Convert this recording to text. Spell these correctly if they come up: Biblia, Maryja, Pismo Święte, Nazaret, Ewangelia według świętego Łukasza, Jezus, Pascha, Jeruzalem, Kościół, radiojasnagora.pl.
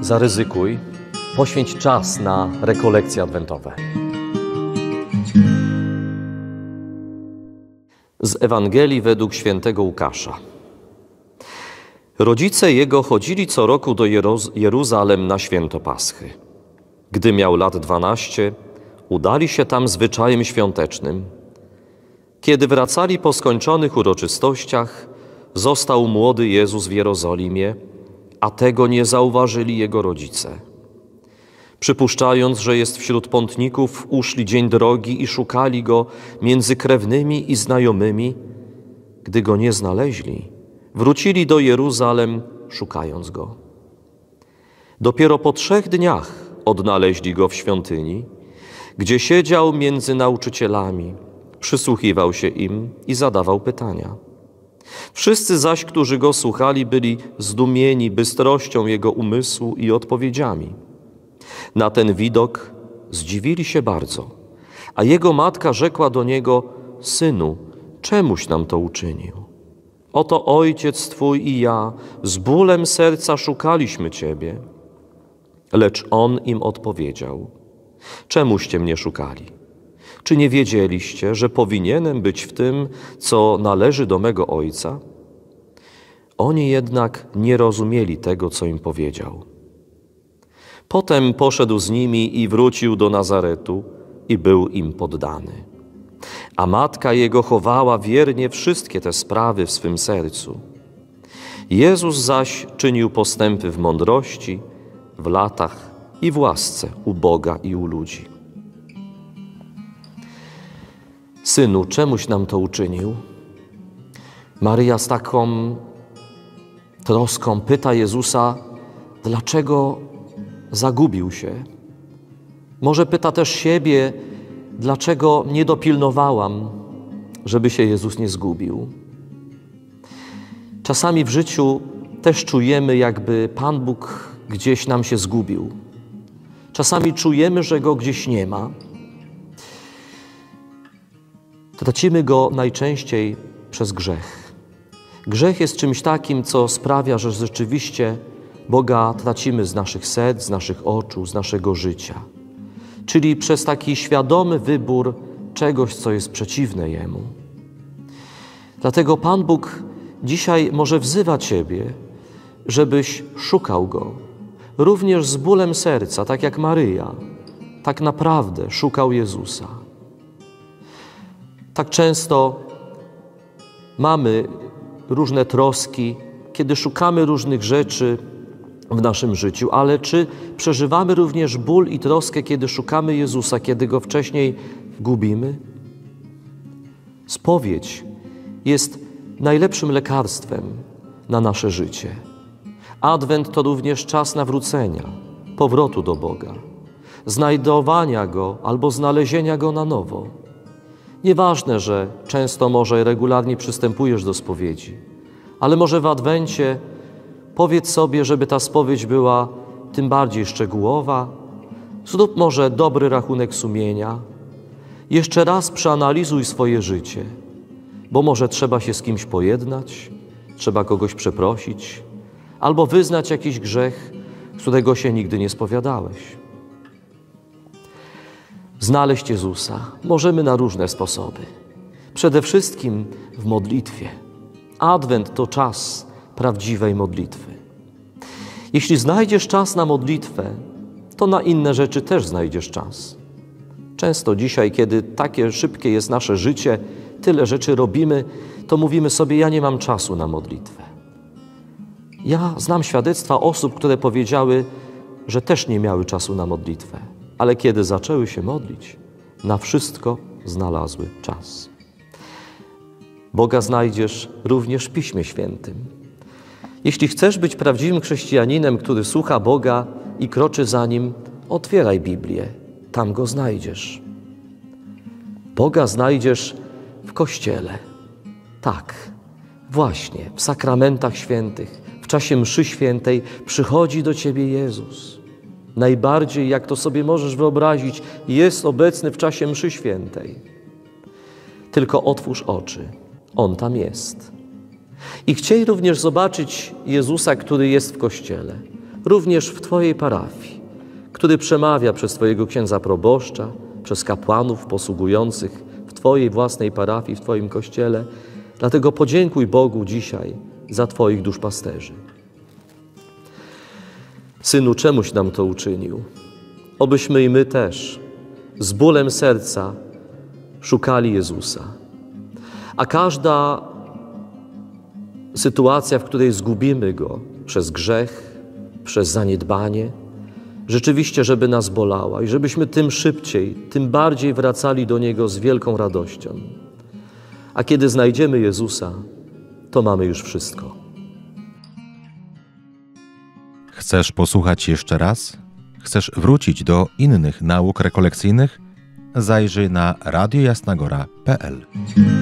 zaryzykuj, poświęć czas na rekolekcje adwentowe. Z Ewangelii według świętego Łukasza. Rodzice jego chodzili co roku do Jeruzalem na święto Paschy. Gdy miał lat 12, udali się tam zwyczajem świątecznym. Kiedy wracali po skończonych uroczystościach, został młody Jezus w Jerozolimie, a tego nie zauważyli jego rodzice. Przypuszczając, że jest wśród pątników, uszli dzień drogi i szukali go między krewnymi i znajomymi. Gdy go nie znaleźli, wrócili do Jeruzalem, szukając go. Dopiero po 3 dniach odnaleźli go w świątyni, gdzie siedział między nauczycielami, przysłuchiwał się im i zadawał pytania. Wszyscy zaś, którzy go słuchali, byli zdumieni bystrością jego umysłu i odpowiedziami. Na ten widok zdziwili się bardzo, a jego matka rzekła do niego: Synu, czemuś nam to uczynił? Oto ojciec twój i ja z bólem serca szukaliśmy ciebie. Lecz on im odpowiedział: Czemuście mnie szukali? Czy nie wiedzieliście, że powinienem być w tym, co należy do mego ojca? Oni jednak nie rozumieli tego, co im powiedział. Potem poszedł z nimi i wrócił do Nazaretu i był im poddany. A matka jego chowała wiernie wszystkie te sprawy w swym sercu. Jezus zaś czynił postępy w mądrości, w latach i w łasce u Boga i u ludzi. Synu, czemuś nam to uczynił? Maryja z taką troską pyta Jezusa, dlaczego zagubił się. Może pyta też siebie, dlaczego nie dopilnowałam, żeby się Jezus nie zgubił. Czasami w życiu też czujemy, jakby Pan Bóg gdzieś nam się zgubił. Czasami czujemy, że Go gdzieś nie ma. Tracimy Go najczęściej przez grzech. Grzech jest czymś takim, co sprawia, że rzeczywiście Boga tracimy z naszych serc, z naszych oczu, z naszego życia. Czyli przez taki świadomy wybór czegoś, co jest przeciwne Jemu. Dlatego Pan Bóg dzisiaj może wzywa ciebie, żebyś szukał Go. Również z bólem serca, tak jak Maryja, tak naprawdę szukał Jezusa. Tak często mamy różne troski, kiedy szukamy różnych rzeczy w naszym życiu, ale czy przeżywamy również ból i troskę, kiedy szukamy Jezusa, kiedy Go wcześniej gubimy? Spowiedź jest najlepszym lekarstwem na nasze życie. Adwent to również czas nawrócenia, powrotu do Boga, znajdowania Go albo znalezienia Go na nowo. Nieważne, że często może regularnie przystępujesz do spowiedzi, ale może w adwencie powiedz sobie, żeby ta spowiedź była tym bardziej szczegółowa. Zrób może dobry rachunek sumienia. Jeszcze raz przeanalizuj swoje życie, bo może trzeba się z kimś pojednać, trzeba kogoś przeprosić, albo wyznać jakiś grzech, z którego się nigdy nie spowiadałeś. Znaleźć Jezusa możemy na różne sposoby. Przede wszystkim w modlitwie. Adwent to czas prawdziwej modlitwy. Jeśli znajdziesz czas na modlitwę, to na inne rzeczy też znajdziesz czas. Często dzisiaj, kiedy takie szybkie jest nasze życie, tyle rzeczy robimy, to mówimy sobie: ja nie mam czasu na modlitwę. Ja znam świadectwa osób, które powiedziały, że też nie miały czasu na modlitwę, ale kiedy zaczęły się modlić, na wszystko znalazły czas. Boga znajdziesz również w Piśmie Świętym. Jeśli chcesz być prawdziwym chrześcijaninem, który słucha Boga i kroczy za Nim, otwieraj Biblię, tam Go znajdziesz. Boga znajdziesz w Kościele. Tak, właśnie, w sakramentach świętych, w czasie mszy świętej przychodzi do ciebie Jezus. Najbardziej, jak to sobie możesz wyobrazić, jest obecny w czasie mszy świętej. Tylko otwórz oczy, On tam jest. I chciej również zobaczyć Jezusa, który jest w Kościele. również w Twojej parafii, który przemawia przez Twojego księdza proboszcza, przez kapłanów posługujących w Twojej własnej parafii, w Twoim kościele. Dlatego podziękuj Bogu dzisiaj za Twoich duszpasterzy. Synu, czemuś nam to uczynił? Obyśmy i my też z bólem serca szukali Jezusa. A każda sytuacja, w której zgubimy Go przez grzech, przez zaniedbanie, rzeczywiście, żeby nas bolała i żebyśmy tym szybciej, tym bardziej wracali do Niego z wielką radością. A kiedy znajdziemy Jezusa, to mamy już wszystko. Chcesz posłuchać jeszcze raz? Chcesz wrócić do innych nauk rekolekcyjnych? Zajrzyj na radiojasnagora.pl.